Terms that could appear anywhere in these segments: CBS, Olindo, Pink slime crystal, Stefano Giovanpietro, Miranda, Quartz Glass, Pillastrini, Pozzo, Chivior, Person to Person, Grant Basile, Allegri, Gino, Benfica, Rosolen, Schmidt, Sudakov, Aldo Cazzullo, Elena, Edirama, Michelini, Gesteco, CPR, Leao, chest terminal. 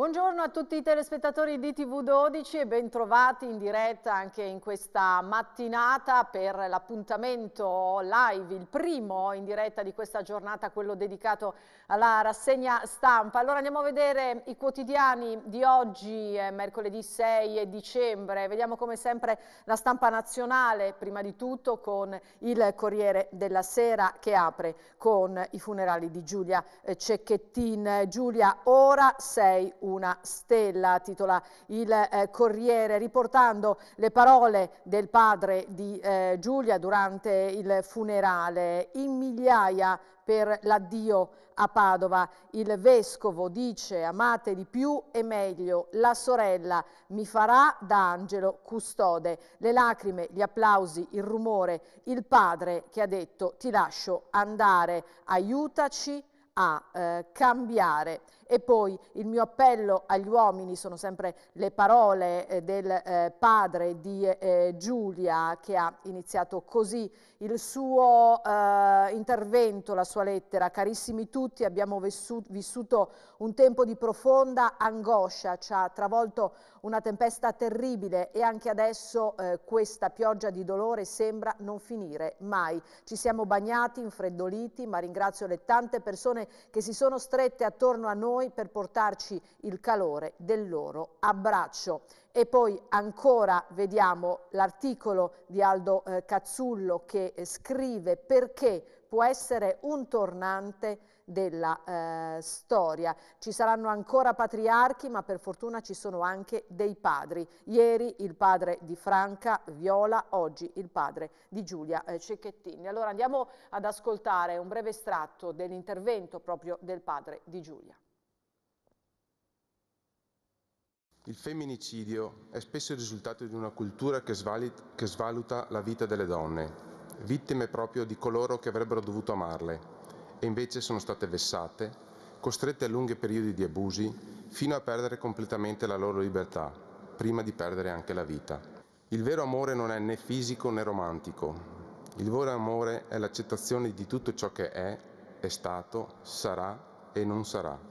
Buongiorno a tutti i telespettatori di TV12 e bentrovati in diretta anche in questa mattinata per l'appuntamento live, il primo in diretta di questa giornata, quello dedicato alla rassegna stampa. Allora andiamo a vedere i quotidiani di oggi, mercoledì 6 dicembre. Vediamo come sempre la stampa nazionale, prima di tutto con il Corriere della Sera che apre con i funerali di Giulia Cecchettin. Giulia, ora sei una stella, titola il Corriere, riportando le parole del padre di Giulia durante il funerale. In migliaia per l'addio a Padova, il vescovo dice: amate di più e meglio, la sorella mi farà da angelo custode. Le lacrime, gli applausi, il rumore, il padre che ha detto ti lascio andare, aiutaci a cambiare. E poi il mio appello agli uomini, sono sempre le parole del padre di Giulia, che ha iniziato così il suo intervento, la sua lettera. Carissimi tutti, abbiamo vissuto un tempo di profonda angoscia, ci ha travolto una tempesta terribile e anche adesso questa pioggia di dolore sembra non finire mai. Ci siamo bagnati, infreddoliti, ma ringrazio le tante persone che si sono strette attorno a noi per portarci il calore del loro abbraccio. E poi ancora vediamo l'articolo di Aldo Cazzullo che scrive: perché può essere un tornante della storia. Ci saranno ancora patriarchi, ma per fortuna ci sono anche dei padri. Ieri il padre di Franca Viola, oggi il padre di Giulia Cecchettin. Allora andiamo ad ascoltare un breve estratto dell'intervento proprio del padre di Giulia. Il femminicidio è spesso il risultato di una cultura che svaluta la vita delle donne, vittime proprio di coloro che avrebbero dovuto amarle e invece sono state vessate, costrette a lunghi periodi di abusi, fino a perdere completamente la loro libertà, prima di perdere anche la vita. Il vero amore non è né fisico né romantico. Il vero amore è l'accettazione di tutto ciò che è stato, sarà e non sarà.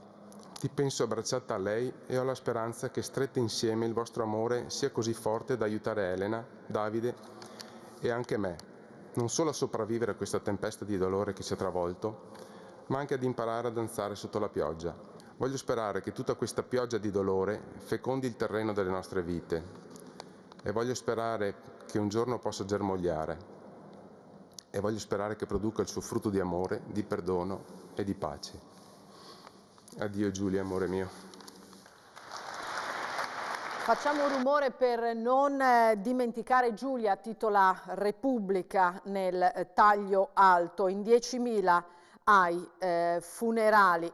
Ti penso abbracciata a lei e ho la speranza che strette insieme il vostro amore sia così forte da aiutare Elena, Davide e anche me, non solo a sopravvivere a questa tempesta di dolore che ci ha travolto, ma anche ad imparare a danzare sotto la pioggia. Voglio sperare che tutta questa pioggia di dolore fecondi il terreno delle nostre vite e voglio sperare che un giorno possa germogliare e voglio sperare che produca il suo frutto di amore, di perdono e di pace. Addio Giulia, amore mio. Facciamo un rumore per non dimenticare Giulia, titola Repubblica nel taglio alto, in 10.000 ai funerali.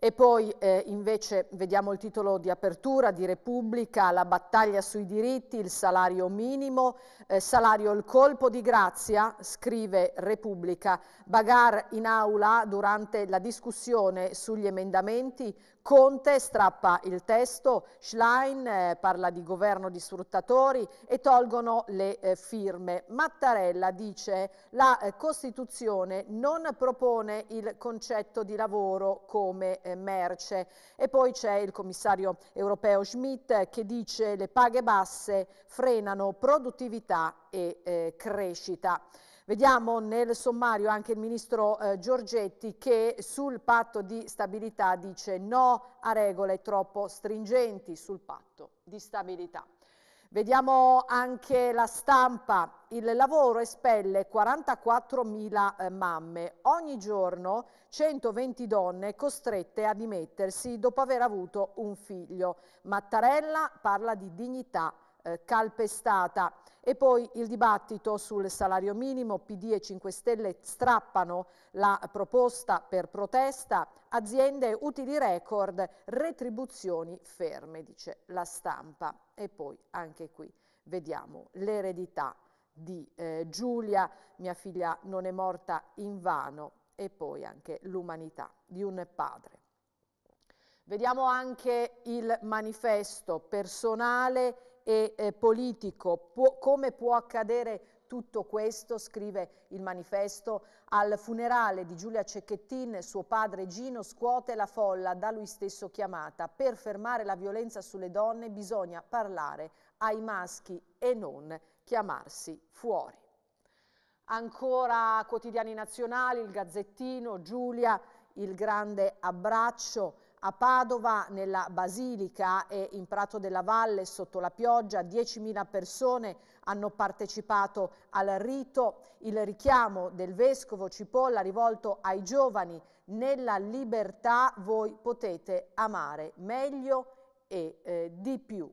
E poi invece vediamo il titolo di apertura di Repubblica: la battaglia sui diritti, il salario minimo, salario il colpo di grazia, scrive Repubblica. Bagar in aula durante la discussione sugli emendamenti, Conte strappa il testo, Schlein parla di governo di sfruttatori e tolgono le firme. Mattarella dice: la Costituzione non propone il concetto di lavoro come merce. E poi c'è il commissario europeo Schmidt che dice: le paghe basse frenano produttività e crescita. Vediamo nel sommario anche il ministro Giorgetti che sul patto di stabilità dice no a regole troppo stringenti sul patto di stabilità. Vediamo anche la stampa: il lavoro espelle 44.000 mamme, ogni giorno 120 donne costrette a dimettersi dopo aver avuto un figlio. Mattarella parla di dignità calpestata. E poi il dibattito sul salario minimo, PD e 5 Stelle strappano la proposta per protesta, aziende utili record, retribuzioni ferme, dice la stampa. E poi anche qui vediamo l'eredità di Giulia, mia figlia non è morta in vano, e poi anche l'umanità di un padre. Vediamo anche il manifesto personale e politico. Come può accadere tutto questo, scrive il manifesto, al funerale di Giulia Cecchettin, suo padre Gino scuote la folla da lui stesso chiamata. Per fermare la violenza sulle donne bisogna parlare ai maschi e non chiamarsi fuori. Ancora quotidiani nazionali, il Gazzettino, Giulia, il grande abbraccio. A Padova, nella Basilica e in Prato della Valle, sotto la pioggia, 10.000 persone hanno partecipato al rito. Il richiamo del vescovo Cipolla rivolto ai giovani: nella libertà voi potete amare meglio e di più.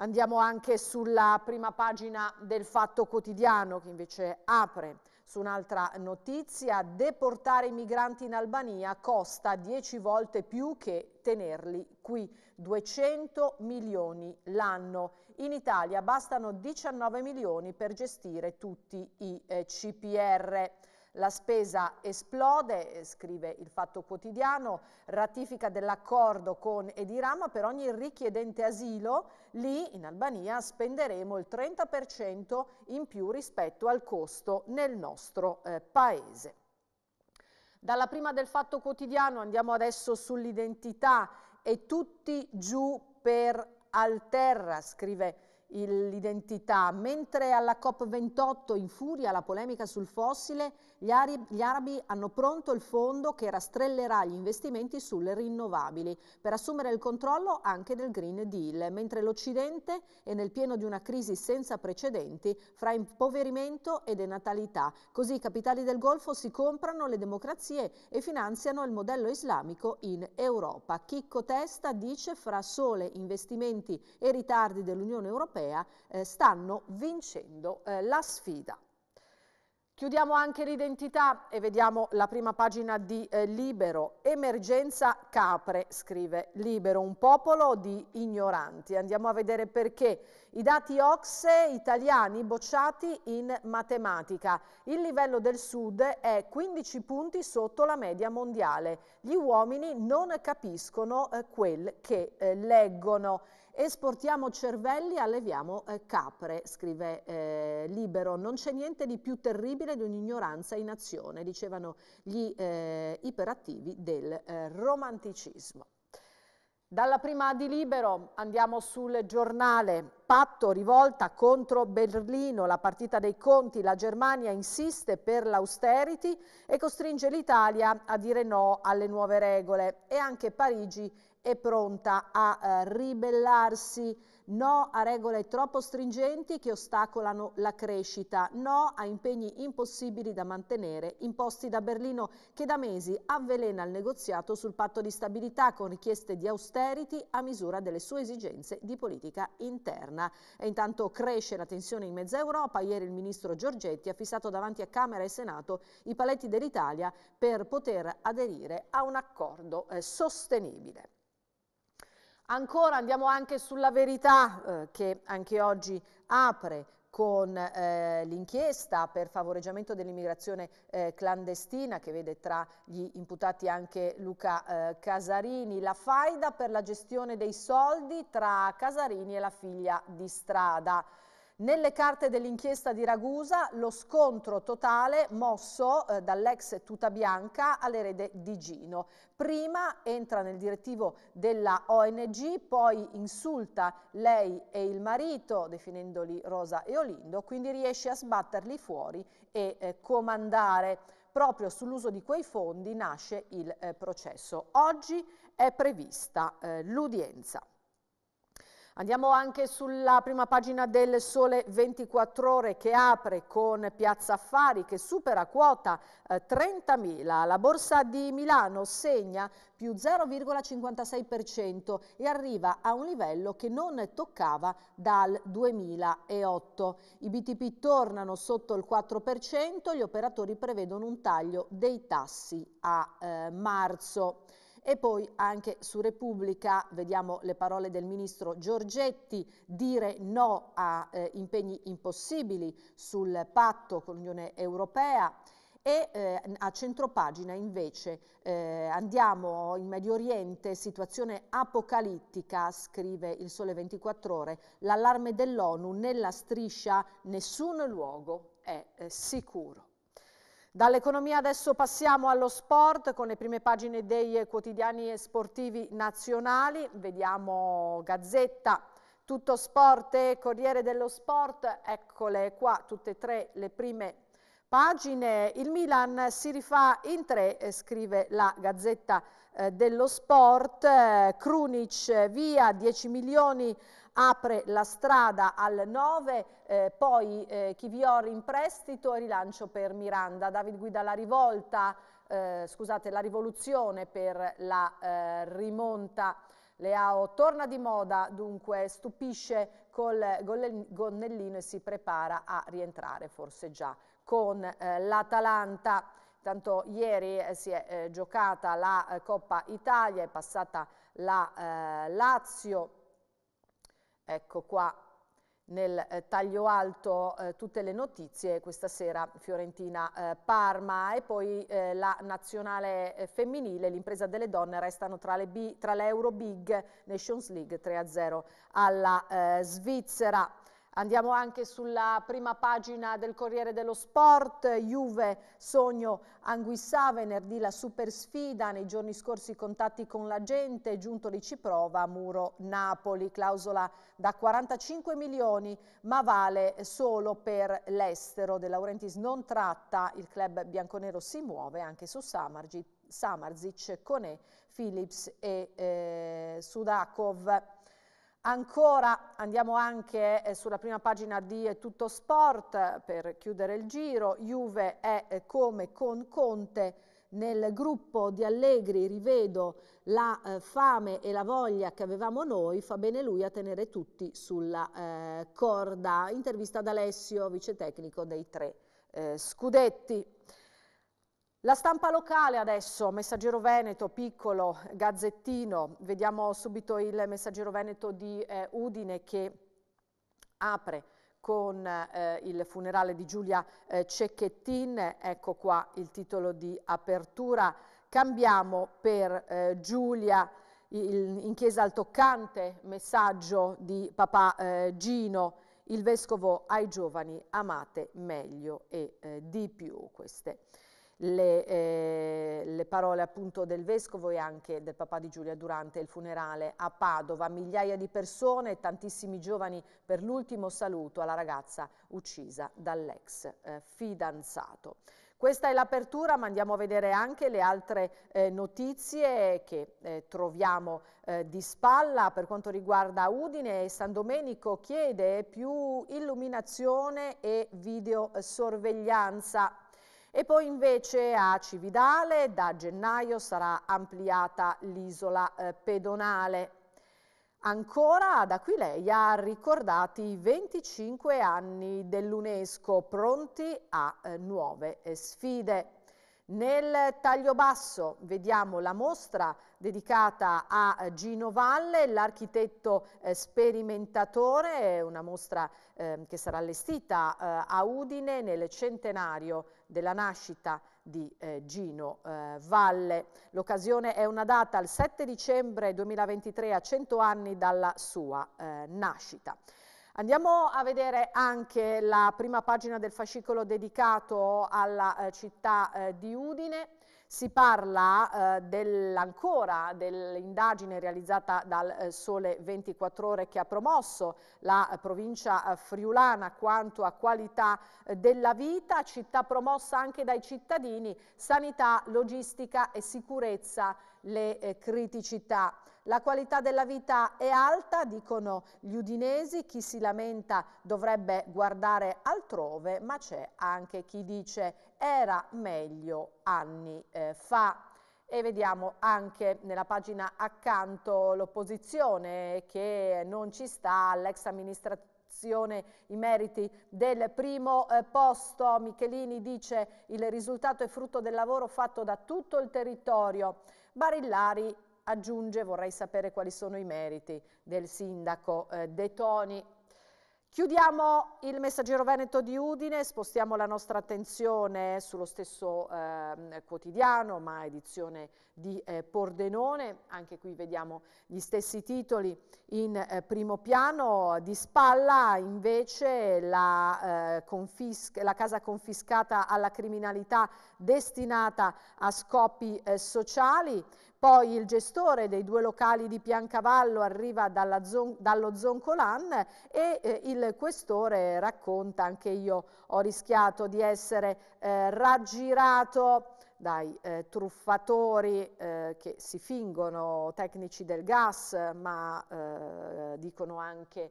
Andiamo anche sulla prima pagina del Fatto Quotidiano, che invece apre su un'altra notizia: deportare i migranti in Albania costa 10 volte più che tenerli qui, 200 milioni l'anno. In Italia bastano 19 milioni per gestire tutti i CPR. La spesa esplode, scrive il Fatto Quotidiano, ratifica dell'accordo con Edirama per ogni richiedente asilo. Lì in Albania spenderemo il 30% in più rispetto al costo nel nostro paese. Dalla prima del Fatto Quotidiano andiamo adesso sull'identità, e tutti giù per Alterra, scrive l'identità. Mentre alla COP28 in furia la polemica sul fossile, gli arabi hanno pronto il fondo che rastrellerà gli investimenti sulle rinnovabili per assumere il controllo anche del Green Deal, mentre l'Occidente è nel pieno di una crisi senza precedenti fra impoverimento e denatalità. Così i capitali del Golfo si comprano le democrazie e finanziano il modello islamico in Europa. Chicco Testa dice: fra sole, investimenti e ritardi dell'Unione Europea stanno vincendo la sfida. Chiudiamo anche l'identità e vediamo la prima pagina di Libero. Emergenza capre, scrive Libero, un popolo di ignoranti. Andiamo a vedere perché. I dati OCSE italiani bocciati in matematica. Il livello del Sud è 15 punti sotto la media mondiale. Gli uomini non capiscono quel che leggono. Esportiamo cervelli, alleviamo capre, scrive Libero. Non c'è niente di più terribile di un'ignoranza in azione, dicevano gli iperattivi del romanticismo. Dalla prima di Libero andiamo sul Giornale. Patto, rivolta contro Berlino, la partita dei conti, la Germania insiste per l'austerity e costringe l'Italia a dire no alle nuove regole, e anche Parigi è pronta a ribellarsi. No a regole troppo stringenti che ostacolano la crescita, no a impegni impossibili da mantenere imposti da Berlino, che da mesi avvelena il negoziato sul patto di stabilità con richieste di austerity a misura delle sue esigenze di politica interna. E intanto cresce la tensione in mezza Europa. Ieri il ministro Giorgetti ha fissato davanti a Camera e Senato i paletti dell'Italia per poter aderire a un accordo sostenibile. Ancora andiamo anche sulla Verità, che anche oggi apre con l'inchiesta per favoreggiamento dell'immigrazione clandestina, che vede tra gli imputati anche Luca Casarini. La faida per la gestione dei soldi tra Casarini e la figlia di strada. Nelle carte dell'inchiesta di Ragusa lo scontro totale mosso dall'ex tuta bianca all'erede di Gino. Prima entra nel direttivo della ONG, poi insulta lei e il marito, definendoli Rosa e Olindo, quindi riesce a sbatterli fuori e comandare. Proprio sull'uso di quei fondi nasce il processo. Oggi è prevista l'udienza. Andiamo anche sulla prima pagina del Sole 24 Ore, che apre con Piazza Affari che supera quota 30.000. La borsa di Milano segna più 0,56% e arriva a un livello che non toccava dal 2008. I BTP tornano sotto il 4%, gli operatori prevedono un taglio dei tassi a marzo. E poi anche su Repubblica vediamo le parole del ministro Giorgetti: dire no a impegni impossibili sul patto con l'Unione Europea. e a centropagina invece andiamo in Medio Oriente, situazione apocalittica, scrive il Sole 24 Ore, l'allarme dell'ONU, nella striscia nessun luogo è sicuro. Dall'economia adesso passiamo allo sport con le prime pagine dei quotidiani sportivi nazionali, vediamo Gazzetta, Tutto Sport e Corriere dello Sport, eccole qua tutte e tre le prime pagine. Il Milan si rifà in tre, scrive la Gazzetta dello Sport, Krunic via, 10 milioni apre la strada al 9, poi Chivior in prestito e rilancio per Miranda. Davide guida la rivolta, scusate, la rivoluzione per la rimonta. Leao torna di moda, dunque stupisce col gonnellino e si prepara a rientrare forse già con l'Atalanta. Tanto ieri si è giocata la Coppa Italia, è passata la Lazio. Ecco qua nel taglio alto tutte le notizie, questa sera Fiorentina Parma e poi la nazionale femminile, l'impresa delle donne, restano tra le Euro Big Nations League 3-0 alla Svizzera. Andiamo anche sulla prima pagina del Corriere dello Sport, Juve, sogno Anguissa, venerdì la super sfida, nei giorni scorsi contatti con la gente, Giuntoli ci prova, muro Napoli, clausola da 45 milioni ma vale solo per l'estero, De Laurentiis non tratta, il club bianconero si muove anche su Samardzic, Koné, Philips e Sudakov. Ancora andiamo anche sulla prima pagina di Tutto Sport per chiudere il giro, Juve è come con Conte, nel gruppo di Allegri rivedo la fame e la voglia che avevamo noi, fa bene lui a tenere tutti sulla corda, intervista ad Alessio, vice tecnico dei tre scudetti. La stampa locale adesso, Messaggero Veneto, piccolo, Gazzettino, vediamo subito il Messaggero Veneto di Udine che apre con il funerale di Giulia Cecchettin, ecco qua il titolo di apertura, cambiamo per Giulia, in chiesa al toccante, messaggio di papà Gino, il vescovo ai giovani, amate meglio e di più, queste le parole appunto del vescovo e anche del papà di Giulia durante il funerale a Padova, migliaia di persone, tantissimi giovani per l'ultimo saluto alla ragazza uccisa dall'ex fidanzato. Questa è l'apertura, ma andiamo a vedere anche le altre notizie che troviamo di spalla. Per quanto riguarda Udine, San Domenico chiede più illuminazione e videosorveglianza. E poi invece a Cividale da gennaio sarà ampliata l'isola pedonale. Ancora ad Aquileia ricordati i 25 anni dell'UNESCO, pronti a nuove sfide. Nel taglio basso vediamo la mostra dedicata a Gino Valle, l'architetto sperimentatore, una mostra che sarà allestita a Udine nel centenario della nascita di Gino Valle. L'occasione è una data al 7 dicembre 2023 a 100 anni dalla sua nascita. Andiamo a vedere anche la prima pagina del fascicolo dedicato alla città di Udine. Si parla ancora dell'indagine realizzata dal Sole 24 Ore che ha promosso la provincia friulana quanto a qualità della vita, città promossa anche dai cittadini, sanità, logistica e sicurezza, le criticità. La qualità della vita è alta, dicono gli udinesi, chi si lamenta dovrebbe guardare altrove, ma c'è anche chi dice era meglio anni fa. E vediamo anche nella pagina accanto l'opposizione che non ci sta all'ex amministratore i meriti del primo posto. Michelini dice il risultato è frutto del lavoro fatto da tutto il territorio. Barillari aggiunge vorrei sapere quali sono i meriti del sindaco De Toni. Chiudiamo il Messaggero Veneto di Udine, spostiamo la nostra attenzione sullo stesso quotidiano, ma edizione di Pordenone. Anche qui vediamo gli stessi titoli in primo piano. Di spalla invece la casa confiscata alla criminalità destinata a scopi sociali. Poi il gestore dei due locali di Piancavallo arriva dallo Zoncolan e il questore racconta: anche io ho rischiato di essere raggirato dai truffatori che si fingono tecnici del gas, ma dicono anche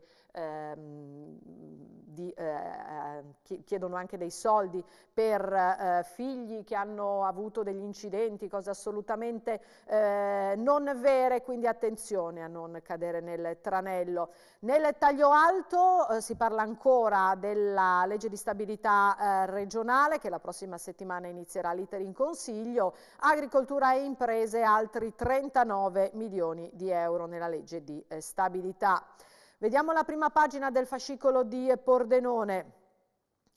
chiedono anche dei soldi per figli che hanno avuto degli incidenti, cose assolutamente non vere, quindi attenzione a non cadere nel tranello. Nel taglio alto si parla ancora della legge di stabilità regionale, che la prossima settimana inizierà l'iter in Consiglio. Agricoltura e imprese, altri 39 milioni di euro nella legge di stabilità. Vediamo la prima pagina del fascicolo di Pordenone.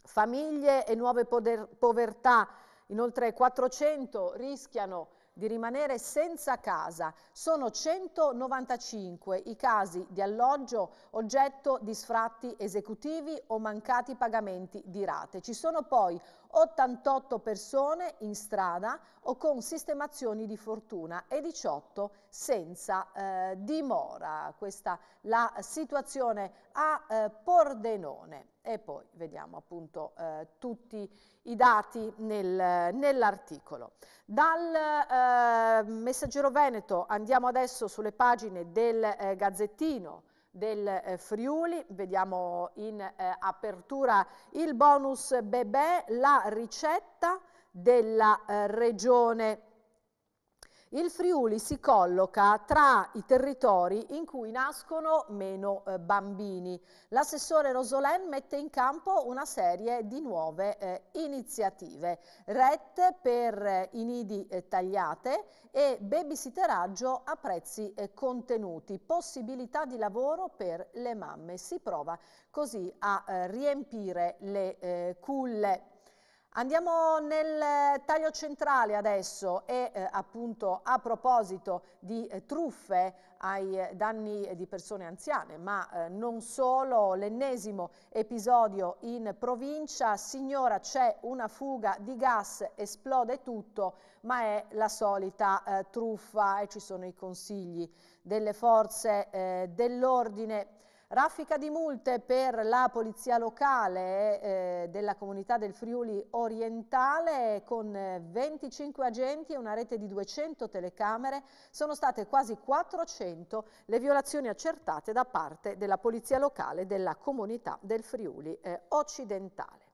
Famiglie e nuove povertà, inoltre 400 rischiano di rimanere senza casa. Sono 195 i casi di alloggio oggetto di sfratti esecutivi o mancati pagamenti di rate. Ci sono poi 88 persone in strada o con sistemazioni di fortuna e 18 senza dimora. Questa la situazione a Pordenone. E poi vediamo appunto tutti i dati nell'articolo. Dal Messaggero Veneto andiamo adesso sulle pagine del Gazzettino del Friuli. Vediamo in apertura il bonus bebè, la ricetta della regione. Il Friuli si colloca tra i territori in cui nascono meno bambini. L'assessore Rosolen mette in campo una serie di nuove iniziative, rette per i nidi tagliate e babysitteraggio a prezzi contenuti, possibilità di lavoro per le mamme. Si prova così a riempire le culle. Andiamo nel taglio centrale adesso e appunto a proposito di truffe ai danni di persone anziane, ma non solo. L'ennesimo episodio in provincia: signora, c'è una fuga di gas, esplode tutto, ma è la solita truffa, e ci sono i consigli delle forze dell'ordine. Raffica di multe per la polizia locale della comunità del Friuli orientale. Con 25 agenti e una rete di 200 telecamere sono state quasi 400 le violazioni accertate da parte della polizia locale della comunità del Friuli occidentale.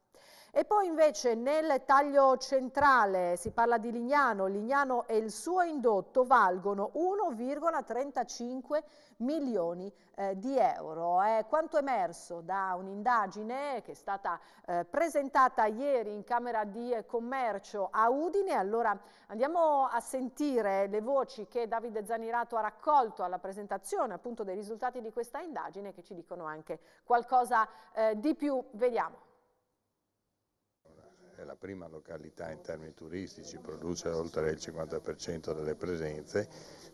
E poi invece nel taglio centrale si parla di Lignano. Lignano e il suo indotto valgono 1,35 milioni di euro. È quanto emerso da un'indagine che è stata presentata ieri in Camera di Commercio a Udine. Allora andiamo a sentire le voci che Davide Zanirato ha raccolto alla presentazione appunto dei risultati di questa indagine, che ci dicono anche qualcosa di più. Vediamo. È la prima località in termini turistici, produce oltre il 50% delle presenze,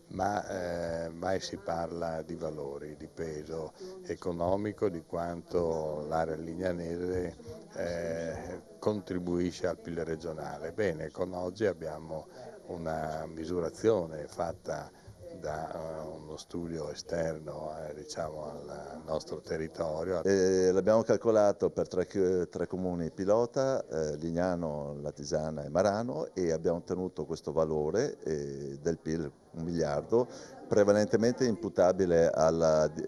ma mai si parla di valori, di peso economico, di quanto l'area lignanese contribuisce al PIL regionale. Bene, con oggi abbiamo una misurazione fatta da uno studio esterno diciamo, al nostro territorio. L'abbiamo calcolato per tre comuni pilota, Lignano, Latisana e Marano, e abbiamo ottenuto questo valore del PIL, 1 miliardo, prevalentemente imputabile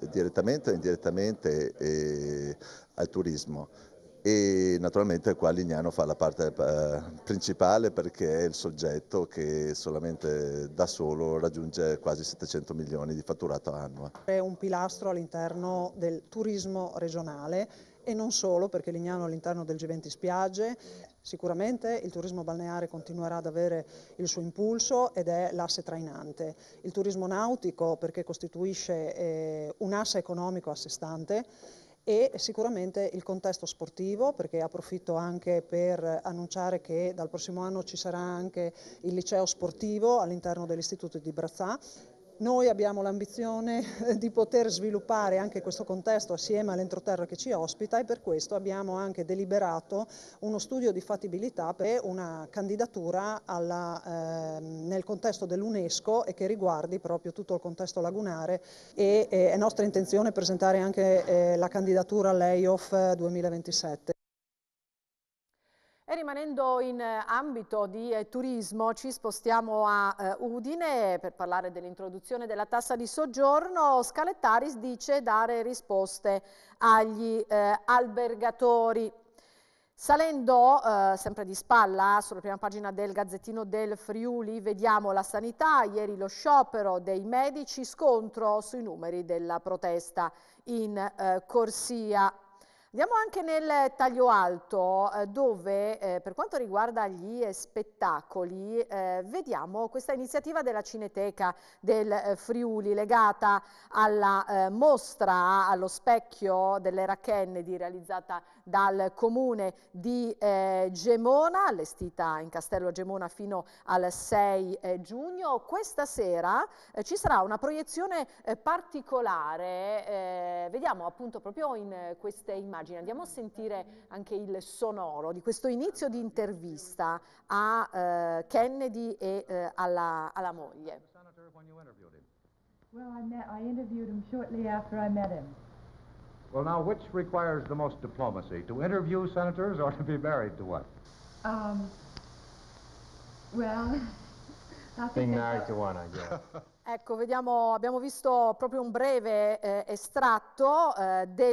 direttamente e indirettamente al turismo. E naturalmente qua Lignano fa la parte principale, perché è il soggetto che solamente da solo raggiunge quasi 700 milioni di fatturato annuo. È un pilastro all'interno del turismo regionale e non solo, perché Lignano all'interno del G20 spiagge. Sicuramente il turismo balneare continuerà ad avere il suo impulso ed è l'asse trainante. Il turismo nautico, perché costituisce un asse economico a sé stante, e sicuramente il contesto sportivo, perché approfitto anche per annunciare che dal prossimo anno ci sarà anche il liceo sportivo all'interno dell'Istituto di Brazzà. Noi abbiamo l'ambizione di poter sviluppare anche questo contesto assieme all'entroterra che ci ospita, e per questo abbiamo anche deliberato uno studio di fattibilità per una candidatura nel contesto dell'UNESCO e che riguardi proprio tutto il contesto lagunare, e è nostra intenzione presentare anche la candidatura all'EIOF 2027. E rimanendo in ambito di turismo ci spostiamo a Udine per parlare dell'introduzione della tassa di soggiorno. Scalettaris dice dare risposte agli albergatori. Salendo sempre di spalla sulla prima pagina del Gazzettino del Friuli vediamo la sanità, ieri lo sciopero dei medici, scontro sui numeri della protesta in corsia. Andiamo anche nel taglio alto dove per quanto riguarda gli spettacoli vediamo questa iniziativa della Cineteca del Friuli legata alla mostra allo specchio dell'era Kennedy realizzata dal comune di Gemona, allestita in Castello Gemona fino al 6 giugno. Questa sera ci sarà una proiezione particolare, vediamo appunto proprio in queste immagini. Andiamo a sentire anche il sonoro di questo inizio di intervista a Kennedy e alla moglie. Well, I interviewed him shortly after I met him. Well, now which requires the most diplomacy, to interview senators or to be married to one? Well, being married to one, I guess. Ecco, vediamo, abbiamo visto proprio un breve estratto di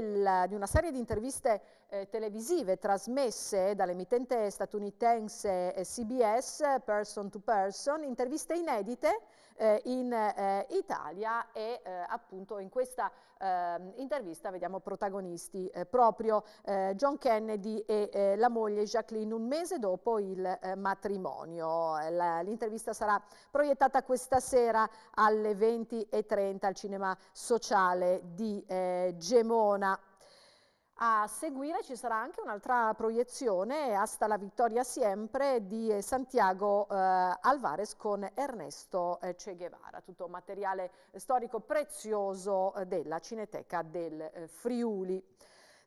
una serie di interviste televisive trasmesse dall'emittente statunitense CBS, Person to Person, interviste inedite in Italia, e appunto in questa intervista vediamo protagonisti proprio John Kennedy e la moglie Jacqueline un mese dopo il matrimonio. L'intervista sarà proiettata questa sera alle 20:30 al Cinema Sociale di Gemona. A seguire ci sarà anche un'altra proiezione, Hasta la vittoria siempre, di Santiago Alvarez con Ernesto Che Guevara, tutto materiale storico prezioso della Cineteca del Friuli.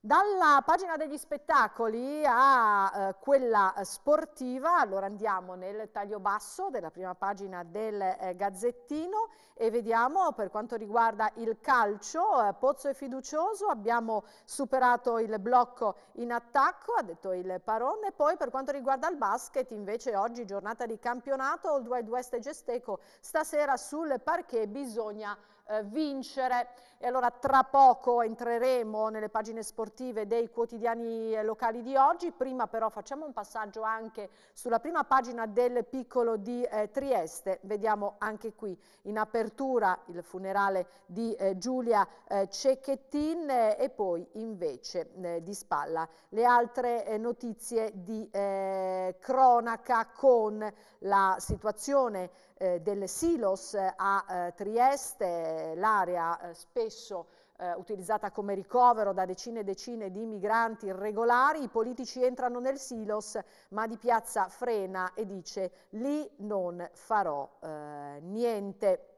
Dalla pagina degli spettacoli a quella sportiva, allora andiamo nel taglio basso della prima pagina del Gazzettino e vediamo per quanto riguarda il calcio, Pozzo e fiducioso, abbiamo superato il blocco in attacco, ha detto il Parone. Poi per quanto riguarda il basket invece oggi giornata di campionato, Old Wild West e Gesteco, stasera sul parquet bisogna vincere. E allora tra poco entreremo nelle pagine sportive dei quotidiani locali di oggi. Prima però facciamo un passaggio anche sulla prima pagina del Piccolo di Trieste. Vediamo anche qui in apertura il funerale di Giulia Cecchettin e poi invece di spalla le altre notizie di cronaca con la situazione delle silos a Trieste, l'area spesso utilizzata come ricovero da decine e decine di migranti irregolari. I politici entrano nel silos, ma Di Piazza frena e dice lì non farò niente.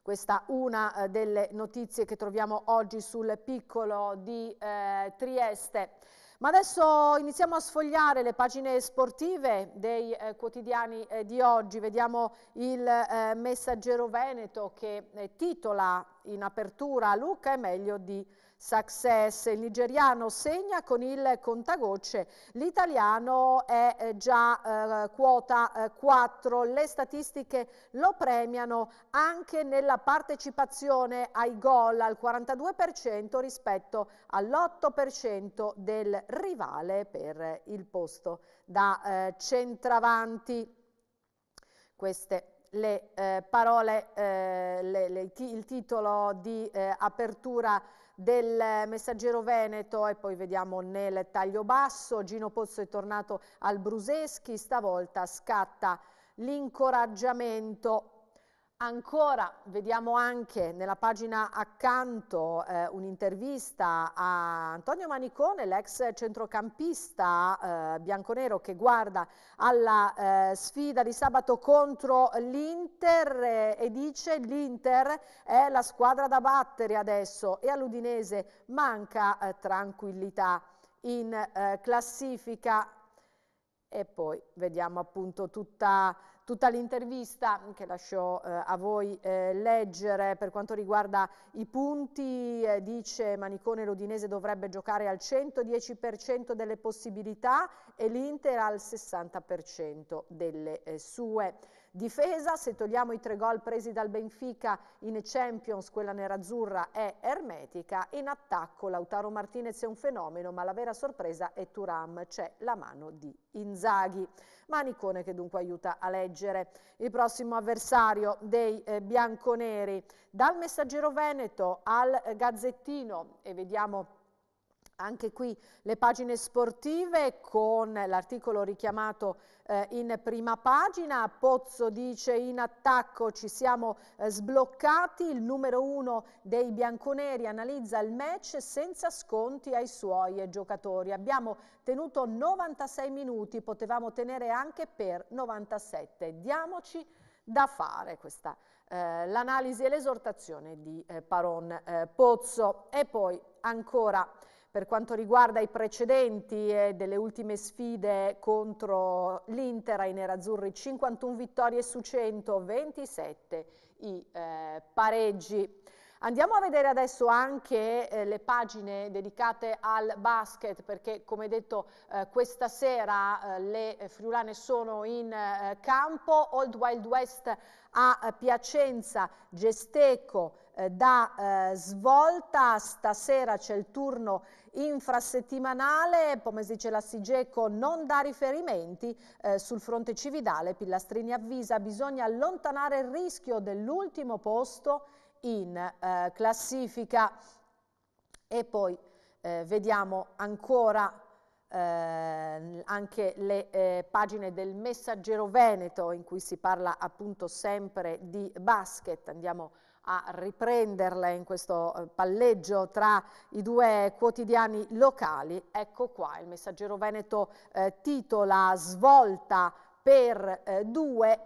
Questa è una delle notizie che troviamo oggi sul Piccolo di Trieste. Ma adesso iniziamo a sfogliare le pagine sportive dei quotidiani di oggi. Vediamo il Messaggero Veneto che titola in apertura Luca è meglio di Success. Il nigeriano segna con il contagocce, l'italiano è già quota 4. Le statistiche lo premiano anche nella partecipazione ai gol al 42% rispetto all'8% del rivale per il posto da centravanti. Queste le parole, il titolo di apertura del Messaggero Veneto. E poi vediamo nel taglio basso Gino Pozzo è tornato al Bruseschi, stavolta scatta l'incoraggiamento. Ancora vediamo anche nella pagina accanto un'intervista a Antonio Manicone, l'ex centrocampista bianconero che guarda alla sfida di sabato contro l'Inter e dice: l'Inter è la squadra da battere adesso e all'Udinese manca tranquillità in classifica. E poi vediamo appunto tutta l'intervista che lascio a voi leggere. Per quanto riguarda i punti, dice Manicone: l'Udinese dovrebbe giocare al 110% delle possibilità e l'Inter al 60% delle sue. Difesa: se togliamo i 3 gol presi dal Benfica in Champions, quella nerazzurra è ermetica. In attacco Lautaro Martinez è un fenomeno, ma la vera sorpresa è Thuram, c'è la mano di Inzaghi. Manicone che dunque aiuta a leggere il prossimo avversario dei bianconeri. Dal Messaggero Veneto al Gazzettino, e vediamo anche qui le pagine sportive con l'articolo richiamato in prima pagina. Pozzo dice: in attacco ci siamo sbloccati, il numero 1 dei bianconeri analizza il match senza sconti ai suoi giocatori. Abbiamo tenuto 96 minuti, potevamo tenere anche per 97, diamoci da fare. Questa l'analisi e l'esortazione di Paron Pozzo. E poi ancora per quanto riguarda i precedenti delle ultime sfide contro l'Inter, ai nerazzurri 51 vittorie su 100, 27 i pareggi. Andiamo a vedere adesso anche le pagine dedicate al basket, perché come detto questa sera le friulane sono in campo. Old Wild West a Piacenza, Gesteco da svolta. Stasera c'è il turno infrasettimanale, pomeriggio la Sigeco non dà riferimenti sul fronte cividale. Pillastrini avvisa: bisogna allontanare il rischio dell'ultimo posto in classifica. E poi vediamo ancora anche le pagine del Messaggero Veneto, in cui si parla appunto sempre di basket. Andiamo a riprenderle in questo palleggio tra i due quotidiani locali. Ecco qua, il Messaggero Veneto titola: svolta per 2,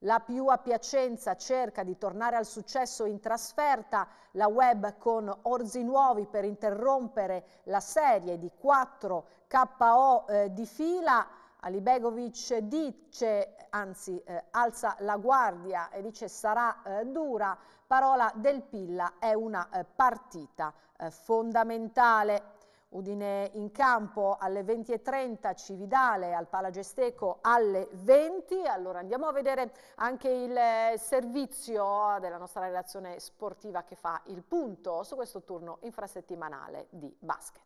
la più a Piacenza cerca di tornare al successo in trasferta, la Web con orzi nuovi per interrompere la serie di 4 KO di fila. Alibegovic dice, anzi alza la guardia e dice: sarà dura. Parola del Pilla: è una partita fondamentale. Udine in campo alle 20:30, Cividale al Palagesteco alle 20. Allora andiamo a vedere anche il servizio della nostra redazione sportiva che fa il punto su questo turno infrasettimanale di basket.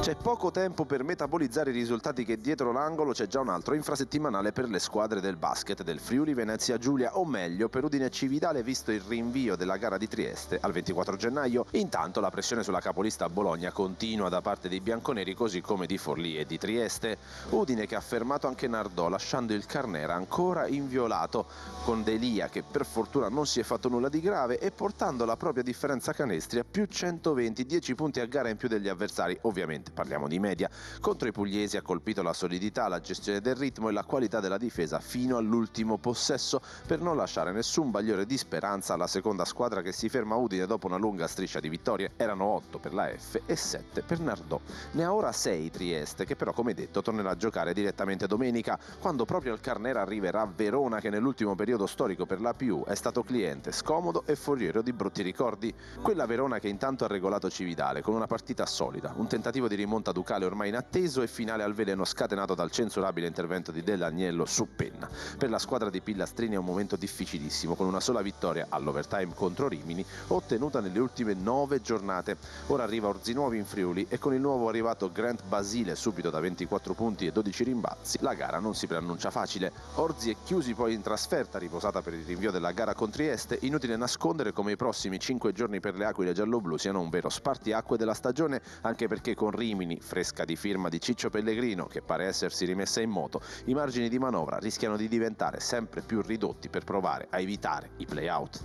C'è poco tempo per metabolizzare i risultati, che dietro l'angolo c'è già un altro infrasettimanale per le squadre del basket del Friuli Venezia Giulia, o meglio per Udine e Cividale, visto il rinvio della gara di Trieste al 24 gennaio. Intanto la pressione sulla capolista Bologna continua da parte dei bianconeri, così come di Forlì e di Trieste. Udine che ha fermato anche Nardò, lasciando il Carnera ancora inviolato, con Delia che per fortuna non si è fatto nulla di grave e portando la propria differenza canestri a più 120, 10 punti a gara in più degli avversari, ovviamente parliamo di media. Contro i pugliesi ha colpito la solidità, la gestione del ritmo e la qualità della difesa fino all'ultimo possesso, per non lasciare nessun bagliore di speranza alla seconda squadra che si ferma a Udine dopo una lunga striscia di vittorie. Erano 8 per la F e 7 per Nardò. Ne ha ora 6 Trieste, che però come detto tornerà a giocare direttamente domenica, quando proprio al Carnera arriverà Verona, che nell'ultimo periodo storico per la più è stato cliente scomodo e foriero di brutti ricordi. Quella Verona che intanto ha regolato Cividale con una partita solida, un tentativo di rimonta ducale ormai inatteso e finale al veleno scatenato dal censurabile intervento di Dell'Agnello su penna. Per la squadra di Pillastrini è un momento difficilissimo, con una sola vittoria all'overtime contro Rimini ottenuta nelle ultime 9 giornate. Ora arriva Orzinuovi in Friuli e con il nuovo arrivato Grant Basile subito da 24 punti e 12 rimbalzi la gara non si preannuncia facile. Orzi è chiusi poi in trasferta, riposata per il rinvio della gara con Trieste. Inutile nascondere come i prossimi 5 giorni per le aquile gialloblu siano un vero spartiacque della stagione, anche perché con Rimini Rimini, fresca di firma di Ciccio Pellegrino che pare essersi rimessa in moto, i margini di manovra rischiano di diventare sempre più ridotti per provare a evitare i play-out.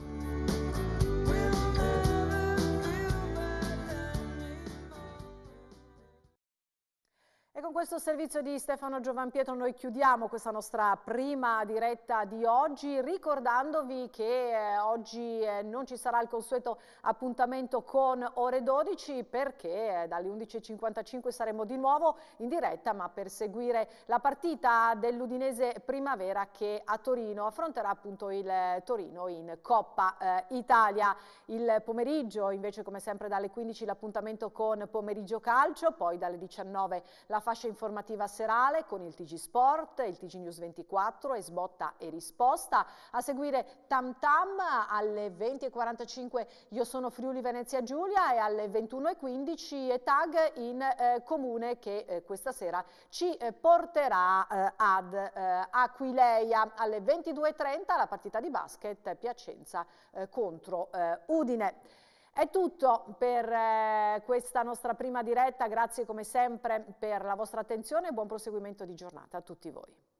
E con questo servizio di Stefano Giovanpietro noi chiudiamo questa nostra prima diretta di oggi, ricordandovi che oggi non ci sarà il consueto appuntamento con ore 12 perché dalle 11.55 saremo di nuovo in diretta, ma per seguire la partita dell'Udinese Primavera che a Torino affronterà appunto il Torino in Coppa Italia. Il pomeriggio invece come sempre dalle 15 l'appuntamento con Pomeriggio Calcio, poi dalle 19 la fascia informativa serale con il TG Sport, il TG News 24 e Sbotta e Risposta. A seguire Tam Tam alle 20.45 Io sono Friuli Venezia Giulia e alle 21.15 Tag in Comune che questa sera ci porterà ad Aquileia. Alle 22.30 la partita di basket Piacenza contro Udine. È tutto per questa nostra prima diretta, grazie come sempre per la vostra attenzione e buon proseguimento di giornata a tutti voi.